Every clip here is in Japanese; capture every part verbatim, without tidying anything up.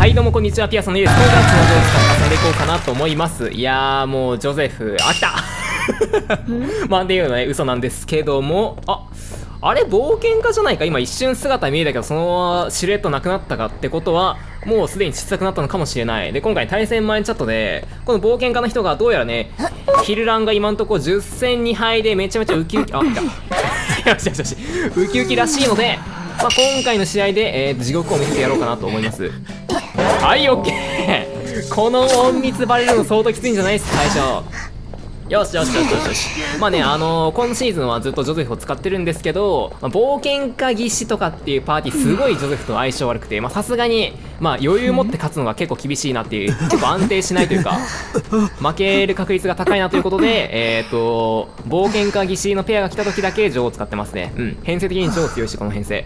はいどうもこんにちは、ピアソンです。今回はその上手かった遊んでいこうかなと思います。いやーもうジョゼフ飽きたまあっていうのはね嘘なんですけども、ああれ冒険家じゃないか。今一瞬姿見えたけどそのシルエットなくなったかってことはもうすでに小さくなったのかもしれない。で今回対戦前チャットでこの冒険家の人がどうやらねヒルランが今んとこじゅっ戦に敗でめちゃめちゃウキウキあ来たよしよしよしウキウキらしいので、まあ、今回の試合で、えー、地獄を見せてやろうかなと思います。はい OK この隠密バレるの相当きついんじゃないですか。最初よしよしよしよし。まあね、あのー、今シーズンはずっとジョゼフを使ってるんですけど、まあ、冒険家技師とかっていうパーティーすごいジョゼフと相性悪くて、まあさすがに、まあ余裕持って勝つのが結構厳しいなっていう、結構安定しないというか、負ける確率が高いなということで、えっと、冒険家技師のペアが来た時だけ女王を使ってますね。うん。編成的に女王強いし、この編成。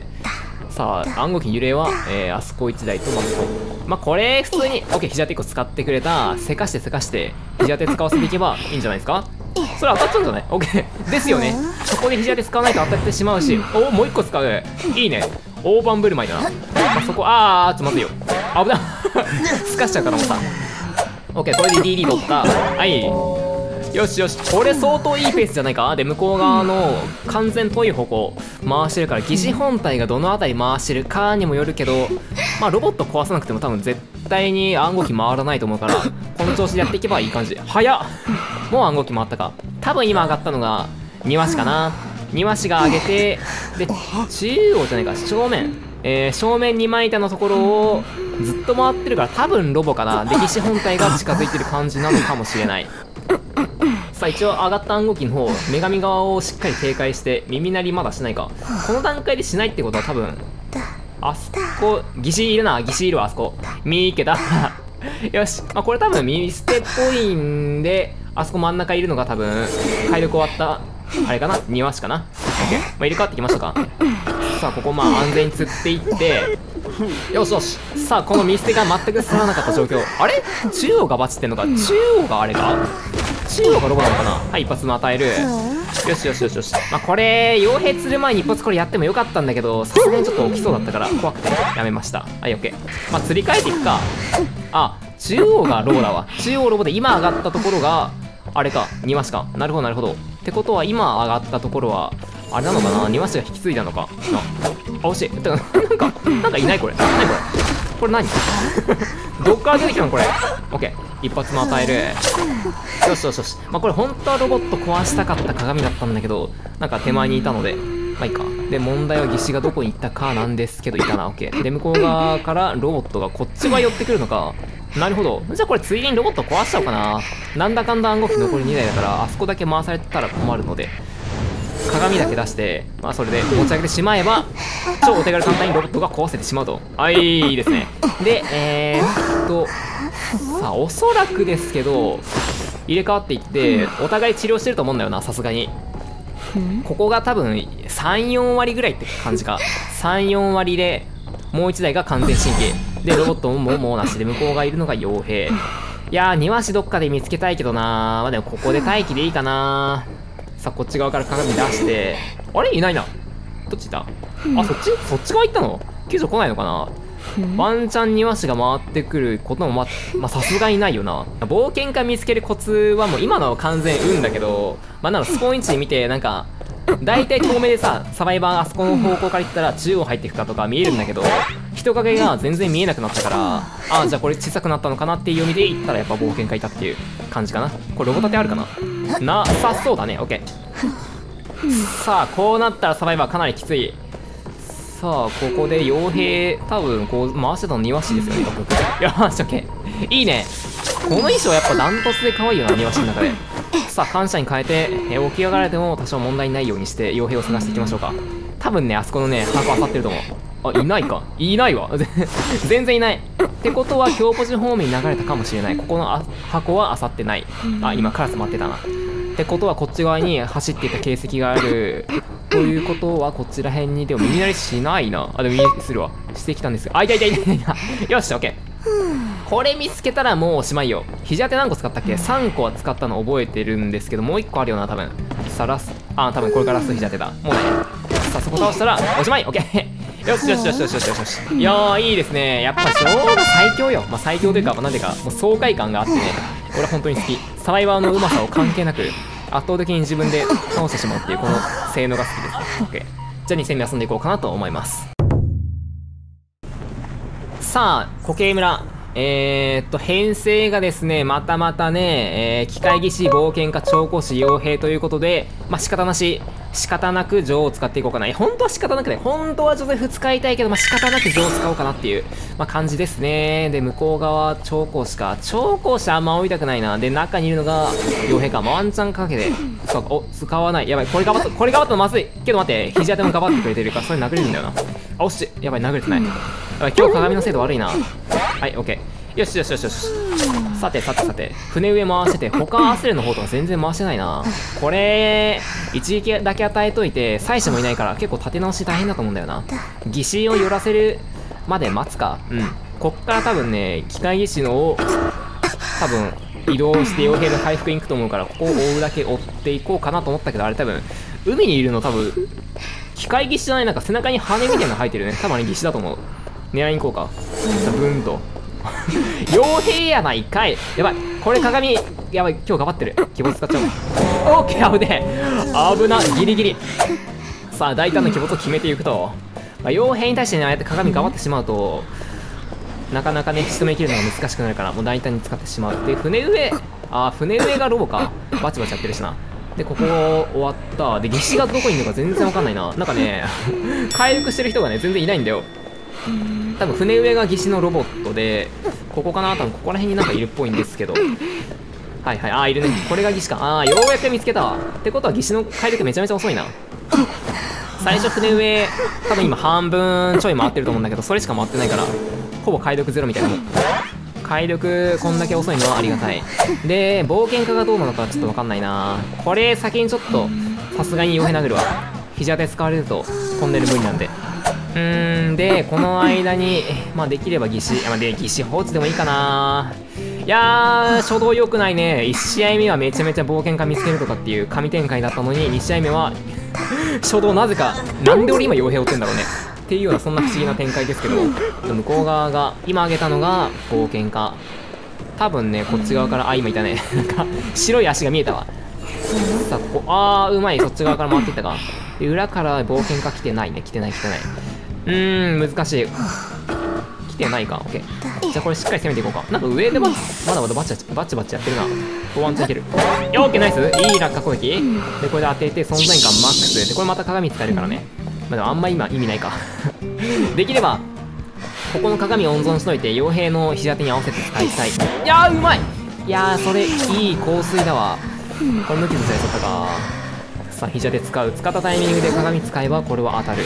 さあ、暗号機揺れは、えー、あそこいちだいと、まあそこ。まあこれ、普通に、OK、ひじ当ていっこ使ってくれた、せかしてせかして、ひじ当て使わせていけばいいんじゃないですか。それ当たっちゃうんじゃない ?OK ですよね。そこでひじ当て使わないと当たってしまうし、おお、もういっこ使う。いいね。大盤振る舞いだな。まあ、そこ、あー、ちょっと待ってよ。危ない。すかしちゃうからもうさ。OK、これで ディーディー 取った。はい。よしよし、これ相当いいペースじゃないか。で向こう側の完全遠い方向回してるから、疑似本体がどの辺り回してるかにもよるけど、まあロボット壊さなくても多分絶対に暗号機回らないと思うから、この調子でやっていけばいい感じ。早っ、もう暗号機回ったか。多分今上がったのが庭師かな。庭師が上げて、で中央じゃないか、正面、えー、正面にまい板のところをずっと回ってるから、多分ロボかな。で疑似本体が近づいてる感じなのかもしれない。さあ一応上がった暗号機の方、女神側をしっかり警戒して、耳鳴りまだしないか。この段階でしないってことは多分あそこ疑似いるな、疑似いるわ。あそこ見ーけだよし、まあ、これ多分見捨てっぽいんで、あそこ真ん中いるのが多分体力終わったあれかな、庭師かな。 OK、まあ、入れ替わってきましたか。さあここまあ安全に釣っていって、よしよし。さあこの見捨てが全く進まなかった状況、あれ中央がバチってんのか、中央があれか、中央がロボなのかな。はい、一発も与える。よしよしよしよし。まあ、これ傭兵釣る前に一発これやってもよかったんだけど、さすがにちょっと起きそうだったから怖くてやめました。はい OK、まあ、釣り替えていくか。あ、中央がロボだわ。中央ロボで今上がったところがあれか、庭師か。なるほどなるほど。ってことは今上がったところはあれなのかな、庭師が引き継いだのかな。あ、惜しい。なんかなんかいないこれ、何これ、これ何どっから出てきたのこれ。 OK、一発も与える。よしよしよし。まあこれ本当はロボット壊したかった鏡だったんだけど、なんか手前にいたので、まあいいか。で、問題は義手がどこに行ったかなんですけど、いたな、オッケー。で、向こう側からロボットがこっち側寄ってくるのか。なるほど。じゃあこれついでにロボット壊しちゃおうかな。なんだかんだ暗号機残りにだいだから、あそこだけ回されたら困るので、鏡だけ出して、まあそれで持ち上げてしまえば、超お手軽簡単にロボットが壊せてしまうと。はい、いいですね。で、えーっと、さあおそらくですけど入れ替わっていってお互い治療してると思うんだよな、さすがに。ここが多分さんよんわりぐらいって感じか。さんよんわりでもういちだいが完全神経で、ロボットももうもうなしで、向こうがいるのが傭兵。いやー庭師どっかで見つけたいけどなー。まあでもここで待機でいいかなー。さあこっち側から鏡出して、あれいないな。どっちいた、あそっち、そっち側行ったの。救助来ないのかな。ワンチャン庭師が回ってくることもまさすがにないよな。冒険家見つけるコツはもう今のは完全運だけど、まあなのスポーン位置で見て、なんか大体遠目でさ、サバイバーあそこの方向から行ったら中央入っていくかとか見えるんだけど、人影が全然見えなくなったから、ああじゃあこれ小さくなったのかなっていう読みで行ったら、やっぱ冒険家いたっていう感じかな。これロボタテあるかな、なさそうだね。 OK、 さあこうなったらサバイバーかなりきつい。さあここで傭兵多分こう回してたの庭師ですよね。よし OK、 いいね。この衣装やっぱダントツで可愛いよな、庭師の中で。さあ感謝に変えて、え起き上がられても多少問題ないようにして傭兵を探していきましょうか。多分ねあそこのね箱漁ってると思う。あ、いないか、いないわ全然いない。ってことは京ポジ方面に流れたかもしれない。ここの箱は漁ってない。あ、今カラス待ってたな。ってことはこっち側に走っていた形跡があるということは、こちら辺にでも耳鳴りしないな。あ、でも耳するわ、してきたんですが、あ、痛い痛い痛い痛いよし OK、 これ見つけたらもうおしまいよ。肘当て何個使ったっけ。さんこは使ったの覚えてるんですけど、もういっこあるよな多分。さあラス、あ、多分これからラスト肘当てだもうね。さあそこ倒したらおしまい。 OK よしよしよしよしよしよし。いやいいですね。やっぱ消防が最強よ。まあ最強というか、まあなんていうか、もう爽快感があってね、俺は本当に好き。サバイバーのうまさを関係なく、圧倒的に自分で倒してしまうっていう、この性能が好きです。OK。じゃあに戦目遊んでいこうかなと思います。さあ、固形村。えーっと、編成がですね、またまたね、えー、機械技師、冒険家、調香師、傭兵ということで、まあ仕方なし、仕方なく女王を使っていこうかな。本当は仕方なくね、本当はジョゼフ使いたいけど、まあ仕方なく女王使おうかなっていう、まあ感じですね。で、向こう側、調香師か。調香師あんま追いたくないな。で、中にいるのが、傭兵か。まあ、ワンチャンかけて、使うか。お、使わない。やばい、これがばった、これがばったのまずい。けど待って、肘当てもがばってくれてるから、それ殴れるんだよな。あ、おっし、やばい、殴れてない。やばい、今日鏡の精度悪いな。はい、オッケー。よしよしよしよし。さてさてさて。船上回してて、他アスレの方とか全然回してないな。これ、一撃だけ与えといて、妻子もいないから結構立て直し大変だと思うんだよな。疑心を寄らせるまで待つか。うん。こっから多分ね、機械技師のを、多分、移動して傭兵の回復に行くと思うから、ここを追うだけ追っていこうかなと思ったけど、あれ多分、海にいるの多分、機械技師じゃない、なんか背中に羽みたいなの生えてるね。多分あれ技師だと思う。狙いに行こうか。さブーンと。傭兵やないかい。やばい。これ鏡。やばい。今日頑張ってる。希望使っちゃおう。オッケー、危ねえ。危な。ギリギリ。さあ、大胆な希望を決めていくと。まあ、傭兵に対してね、ああやって鏡頑張ってしまうと、なかなかね、仕留め切るのが難しくなるから、もう大胆に使ってしまう。で、船上。ああ、船上がロボか。バチバチやってるしな。で、ここ終わった。で、技師がどこにいるのか全然わかんないな。なんかね、回復してる人がね、全然いないんだよ。多分船上が技師のロボットで、ここかな、多分ここら辺になんかいるっぽいんですけど、はいはい、ああいるね、これが技師か。ああ、ようやく見つけたわ。ってことは技師の回復めちゃめちゃ遅いな。最初船上多分今半分ちょい回ってると思うんだけど、それしか回ってないからほぼ回力ゼロみたいな。回力こんだけ遅いのはありがたい。で、冒険家がどうなのかちょっと分かんないな。これ先にちょっとさすがに傭兵殴るわ。肘当て使われるとトンネル無理なんで。うーん、で、この間に、まあ、できれば技師、まあ、で、技師放置でもいいかな。いやー、初動良くないね。いち試合目はめちゃめちゃ冒険家見つけるとかっていう神展開だったのに、に試合目は、初動なぜか、なんで俺今傭兵追ってんだろうね。っていうような、そんな不思議な展開ですけど、向こう側が、今上げたのが冒険家。多分ね、こっち側から、あ、今いたね。なんか、白い足が見えたわ。さあ、ここ、あー、うまい、そっち側から回っていったか。で、裏から冒険家来てないね。来てない、来てない。うーん、難しい。来てないか。オッケー。じゃあこれしっかり攻めていこうか。なんか上でまだまだバチバチバチやってるな。ワンチャンいける。オッケー、ナイス。いい落下攻撃。で、これで当てて、存在感マックス。で、これまた鏡使えるからね。まあ、でもあんま今意味ないか。できれば、ここの鏡温存しといて、傭兵の膝手に合わせて使いたい。いやー、うまい。いやー、それ、いい香水だわ。これ無傷されちゃったか。さあ、膝で使う。使ったタイミングで鏡使えばこれは当たる。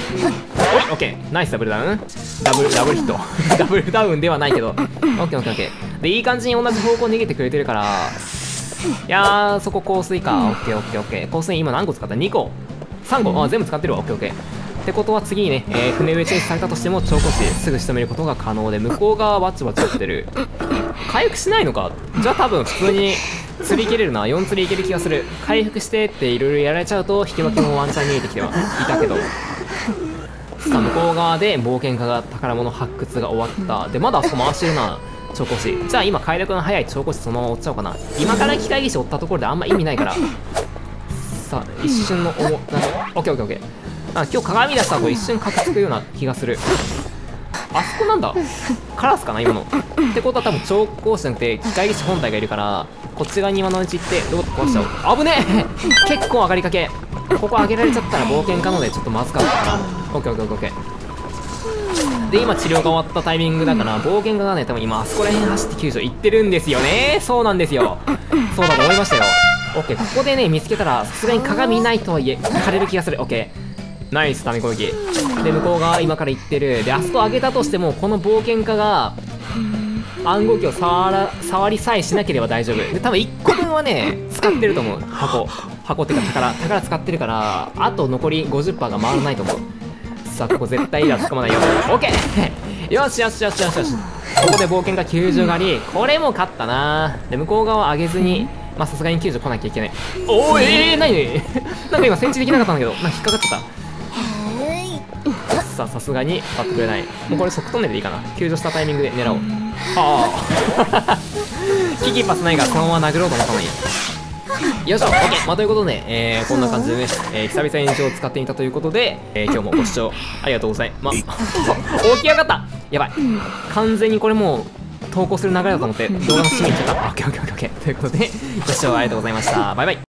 おい、オッケー。ナイス、ダブルダウン。ダブル、ダブルヒット。ダブルダウンではないけど。オッケーオッケーオッケー。で、いい感じに同じ方向逃げてくれてるから。いやー、そこ香水か。オッケーオッケーオッケー。香水今何個使った ?に 個。さん個。あ、全部使ってるわ。オッケーオッケー。ってことは次にね、えー、船上チェイスされたとしても、調香師ですぐ仕留めることが可能で、向こう側バチバチやってる。回復しないのか。じゃあ多分普通に。釣りいけれるな。よん釣りいける気がする。回復してっていろいろやられちゃうと引き分けもワンチャン逃げてきてはいたけど、さあ向こう側で冒険家が宝物発掘が終わった。で、まだあそこ回してるな、調香師。じゃあ今快楽の早い調香師そのまま追っちゃおうかな。今から機械技師追ったところであんま意味ないから、さあ一瞬のおもなんかオッケーオッケーオッケー。あ、今日鏡出したらこれ一瞬かくつくような気がする。あそこなんだ。カラスかな今の。ってことは多分調香師じゃなくて機械技師本体がいるから、こっち側に今のうち行ってロボット壊しちゃおう。危ねえ。結構上がりかけ。ここ上げられちゃったら冒険家のでちょっとまずかったから。オッケーオッケーオッケー。で、今治療が終わったタイミングだから、冒険家がね多分今あそこら辺走って救助行ってるんですよね。そうなんですよ。そうだと思いましたよ。オッケー。ここでね見つけたらさすがに鏡ないとはいえ枯れる気がする。オッケー。ナイス、ため攻撃。で、向こう側今から行ってる。で、あそこ上げたとしても、この冒険家が、暗号機を触ら、触りさえしなければ大丈夫。で、多分いっこぶんはね、使ってると思う。箱。箱っていうか、宝。宝使ってるから、あと残り ごじゅっパーセント が回らないと思う。さあ、ここ絶対いいや、突っ込まないよ。オッケー。よしよしよしよしよし。ここで冒険家きゅうじゅうがあり、これも勝ったな。で、向こう側上げずに、まあ、さすがにきゅうじゅう来なきゃいけない。おー、えー、何なんか今、戦地できなかったんだけど、なんか引っかかっちゃった。スはさすがに当たってくれない。もうこれ即トンネルでいいかな。救助したタイミングで狙おう。ああ危機一発ないがそのまま殴ろうと思ったのに。よいしょ、オッケー。まあ、ということで、えー、こんな感じでね、えー、久々に日常を使ってみたということで、えー、今日もご視聴ありがとうございます。起き上がった。やばい、完全にこれもう投稿する流れだと思って動画の締めに行っちゃった。オッケーオッケーオッケー。ということでご視聴ありがとうございました。バイバイ。